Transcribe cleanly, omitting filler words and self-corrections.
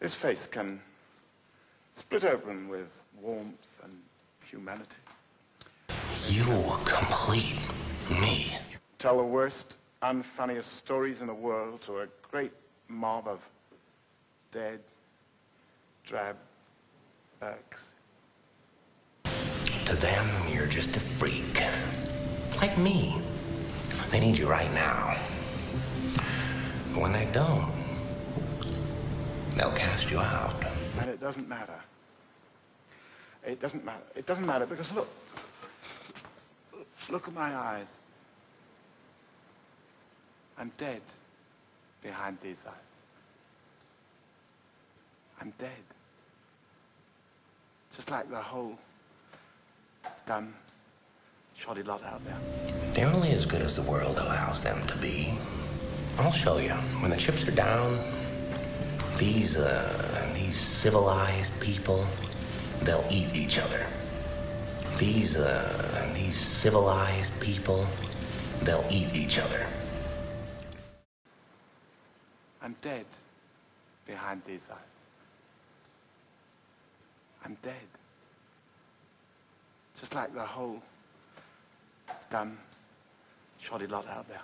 This face can split open with warmth and humanity. You complete me. Tell the worst, unfunniest stories in the world to a great mob of dead, drab bugs. To them, you're just a freak. Like me. They need you right now. But when they don't, they'll cast you out. And it doesn't matter. It doesn't matter. It doesn't matter because look. Look at my eyes. I'm dead behind these eyes. I'm dead. Just like the whole dumb, shoddy lot out there. They're only as good as the world allows them to be. I'll show you. When the chips are down, these civilized people, they'll eat each other. These civilized people, they'll eat each other. I'm dead behind these eyes. I'm dead. Just like the whole dumb, shoddy lot out there.